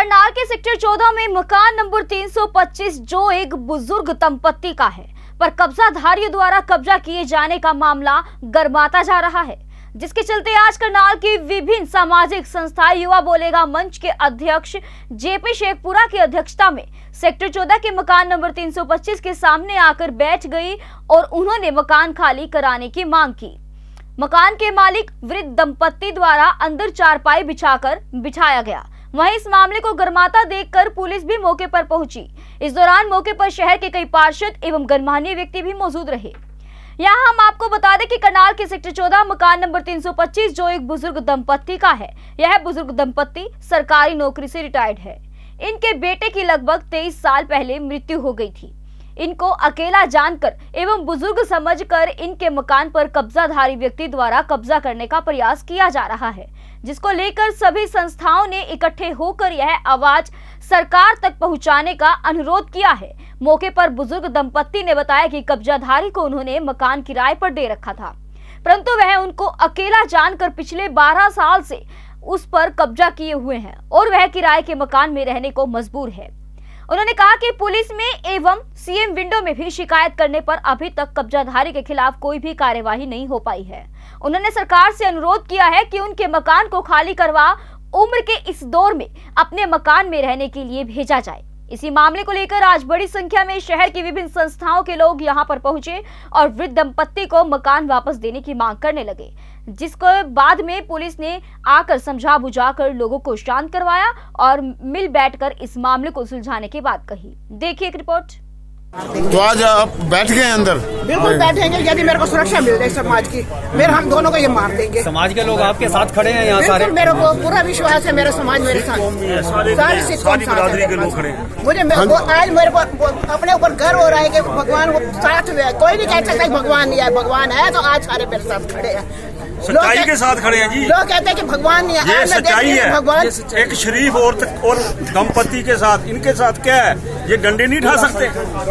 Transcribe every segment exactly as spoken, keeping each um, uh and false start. करनाल के सेक्टर चौदह में मकान नंबर तीन सौ पच्चीस जो एक बुजुर्ग दंपत्ति का है पर कब्जाधारियों द्वारा कब्जा किए जाने का मामला गर्माता जा रहा है, जिसके चलते आज करनाल की विभिन्न सामाजिक संस्थाएं युवा बोलेगा मंच के अध्यक्ष जेपी शेखपुरा की अध्यक्षता में सेक्टर चौदह के मकान नंबर तीन सौ पच्चीस के सामने आकर बैठ गई और उन्होंने मकान खाली कराने की मांग की। मकान के मालिक वृद्ध दंपत्ति द्वारा अंदर चारपाई बिछाकर बिठाया गया। वहीं इस मामले को गर्माता देखकर पुलिस भी मौके पर पहुंची। इस दौरान मौके पर शहर के कई पार्षद एवं गणमान्य व्यक्ति भी मौजूद रहे। यहाँ हम आपको बता दें कि करनाल के सेक्टर चौदह मकान नंबर तीन सौ पच्चीस जो एक बुजुर्ग दंपत्ति का है, यह बुजुर्ग दंपत्ति सरकारी नौकरी से रिटायर्ड है। इनके बेटे की लगभग तेईस साल पहले मृत्यु हो गई थी। इनको अकेला जानकर एवं बुजुर्ग समझकर इनके मकान पर कब्जाधारी व्यक्ति द्वारा कब्जा करने का प्रयास किया जा रहा है, जिसको लेकर सभी संस्थाओं ने इकट्ठे होकर यह आवाज सरकार तक पहुंचाने का अनुरोध किया है। मौके पर बुजुर्ग दंपत्ति ने बताया कि कब्जाधारी को उन्होंने मकान किराए पर दे रखा था, परंतु वह उनको अकेला जानकर पिछले बारह साल से उस पर कब्जा किए हुए हैं और वह किराए के मकान में रहने को मजबूर है। उन्होंने कहा कि पुलिस में एवं सीएम विंडो में भी शिकायत करने पर अभी तक कब्जाधारी के खिलाफ कोई भी कार्यवाही नहीं हो पाई है। उन्होंने सरकार से अनुरोध किया है कि उनके मकान को खाली करवा उम्र के इस दौर में अपने मकान में रहने के लिए भेजा जाए। इसी मामले को लेकर आज बड़ी संख्या में शहर की विभिन्न संस्थाओं के लोग यहां पर पहुंचे और वृद्ध दंपत्ति को मकान वापस देने की मांग करने लगे, जिसको बाद में पुलिस ने आकर समझा बुझाकर लोगों को शांत करवाया और मिल बैठकर इस मामले को सुलझाने की बात कही। देखिए एक रिपोर्ट। तो आज आप बैठ गए अंदर? बिल्कुल बैठेंगे, यदि मेरे को सुरक्षा मिल जाए समाज की। मेरे हम दोनों को ये मार देंगे। समाज के लोग आपके साथ खड़े हैं यहाँ सारे? मेरे को पूरा विश्वास है, मेरा समाज मेरे साथ, सारी सिस्टम साथ है। मुझे आज मेरे को अपने ऊपर गर्व हो रहा है कि भगवान साथ में है। कोई नहीं कह सकता भगवान नहीं है, भगवान है तो आज सारे मेरे साथ खड़े हैं, सच्चाई के साथ खड़े हैं जी। लोग कहते हैं कि भगवान नहीं है, ये सच्चाई है। भगवान एक शरीफ औरत और दंपति के साथ, इनके साथ क्या है, ये डंडे नहीं उठा सकते,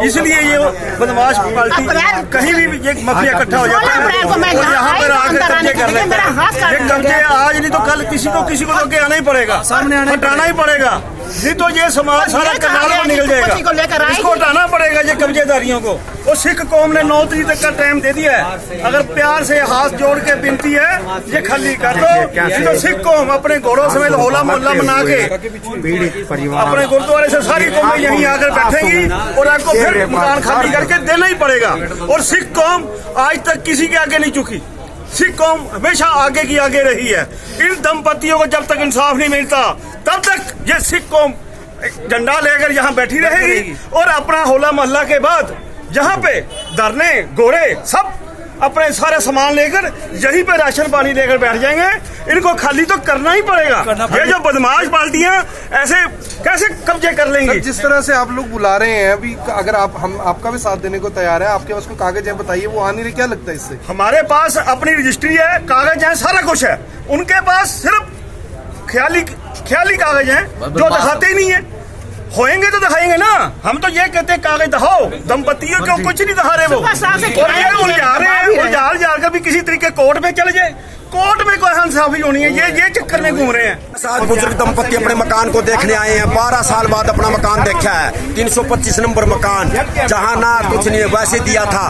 इसलिए ये बदमाश पार्टी कहीं भी ये मफिया इकट्ठा हो जाता है और यहाँ पर आकर कब्जे कर लेते हैं। ये कब्जे आज नहीं तो कल किसी को किसी को लेके आना ही पड़ेगा, सामने हटाना ही पड़ेगा, नहीं तो ये समाज सारा करनाल में निकल जाएगा। इसको हटाना पड़ेगा ये कब्जेदारियों को। और सिख कौम ने नौ तरीक तक का टाइम दे दिया है, अगर प्यार से हाथ जोड़ के विनती है ये खाली कर दो। नहीं तो सिख कौम अपने घोड़ों समेत होला मोहल्ला बना के अपने गुरुद्वारे से सारी कौमें यहीं आकर बैठेगी और आपको फिर मकान खाली करके देना ही पड़ेगा। और सिख कौम आज तक किसी के आगे नहीं झुकी, सिख कौम हमेशा आगे की आगे रही है। इन दंपतियों को जब तक इंसाफ नहीं मिलता तब तक ये सिख कौम झंडा लेकर यहाँ बैठी रहेगी और अपना होला मोहल्ला के बाद यहाँ पे धरने घोड़े सब अपने सारे सामान लेकर यहीं पे राशन पानी लेकर बैठ जाएंगे। इनको खाली तो करना ही पड़ेगा। ये जो बदमाश पार्टियां ऐसे कैसे कब्जे कर लेंगे? जिस तरह से आप लोग बुला रहे हैं अभी, अगर आप हम आपका भी साथ देने को तैयार है, आपके पास कोई कागज है बताइए, वो आने के क्या लगता है इससे? हमारे पास अपनी रजिस्ट्री है, कागज है, सारा कुछ है। उनके पास सिर्फ ख्याली ख्याली कागज है जो दिखाते ही नहीं है। होएंगे तो दिखाएंगे ना, हम तो ये कहते हैं कागज दिखाओ। दंपतियों को कुछ नहीं दिखा रहे वो, और ये उलझा रहे हैं, उलझा उलझा कर भी किसी तरीके कोर्ट में चले जाए। कोर्ट में कोई इंसाफी होनी है, ये ये चक्कर में घूम रहे हैं। सात बुजुर्ग दंपत्ति अपने मकान को देखने आए हैं, बारह साल बाद अपना मकान देखा है। तीन सौ पच्चीस नंबर मकान, जहाँ ना कुछ नहीं वैसे दिया था,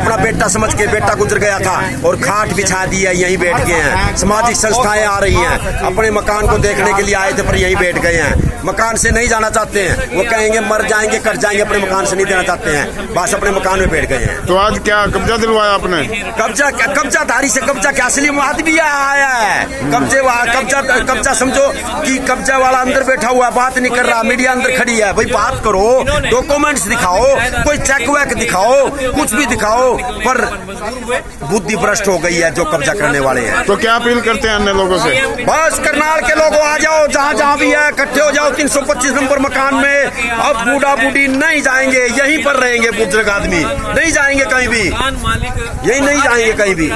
अपना बेटा समझ के बेटा गुजर गया था और खाट बिछा दी है, यहीं बैठ गए हैं। सामाजिक संस्थाएं आ रही हैं, अपने मकान को देखने के लिए आए थे पर यहीं बैठ गए हैं। मकान से नहीं जाना चाहते हैं, वो कहेंगे मर जाएंगे कट जाएंगे, अपने मकान से नहीं देना चाहते हैं, बस अपने मकान में बैठ गए हैं। तो आज क्या कब्जा दिलवाया आपने? कब्जा कब्जाधारी से कब्जा क्या, असली आदमी आया है कब्जे कब्जा कब्जा समझो कि कब्जा वाला अंदर बैठा हुआ बात नहीं कर रहा, मीडिया अंदर खड़ी है। भाई बात करो, डॉक्यूमेंट्स दिखाओ, कोई चेक वैक दिखाओ, कुछ भी दिखाओ, पर बुद्धि भ्रष्ट हो गई है जो कब्जा करने वाले हैं। तो क्या अपील करते हैं अन्य लोगों से? बस करनाल के लोगों आ जाओ, जहाँ जहाँ भी है इकट्ठे हो जाओ। तीन सौ पच्चीस नंबर मकान में अब बूढ़ा बूढ़ी नहीं जाएंगे, यहीं पर रहेंगे। बुजुर्ग आदमी नहीं जाएंगे कहीं भी, यही नहीं जाएंगे कहीं भी।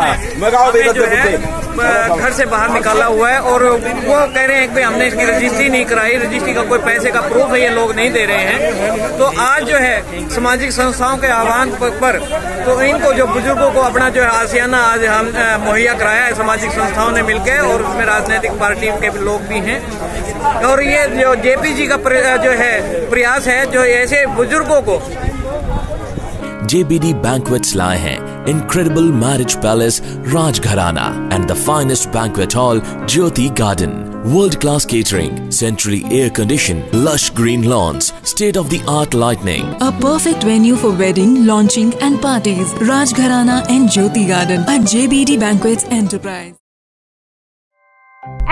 हाँ, मगाओ बेदत। से घर से बाहर निकाला हुआ है और वो कह रहे हैं कि हमने इसकी रजिस्ट्री नहीं कराई, रजिस्ट्री का कोई पैसे का प्रूफ है ये लोग नहीं दे रहे हैं। तो आज जो है सामाजिक संस्थाओं के आह्वान पर तो इनको जो बुजुर्गों को अपना जो है आसियाना आज हम मुहैया कराया है सामाजिक संस्थाओं ने मिलकर, और उसमें राजनीतिक पार्टी के लोग भी हैं। और ये जो जेपी जी का जो है प्रयास है जो ऐसे बुजुर्गों को J B D Banquets लाए हैं incredible marriage palace Rajgarhana and the finest banquet hall Jyoti Garden, world class catering, centrally air conditioned, lush green lawns, state of the art lighting, a perfect venue for wedding, launching and parties. Rajgarhana and Jyoti Garden at J B D Banquets Enterprise।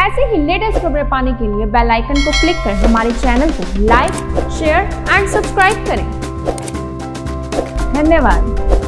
ऐसे ही latest खबरें पाने के लिए bell icon को click करें, हमारे channel को like share and subscribe करें। धन्यवाद।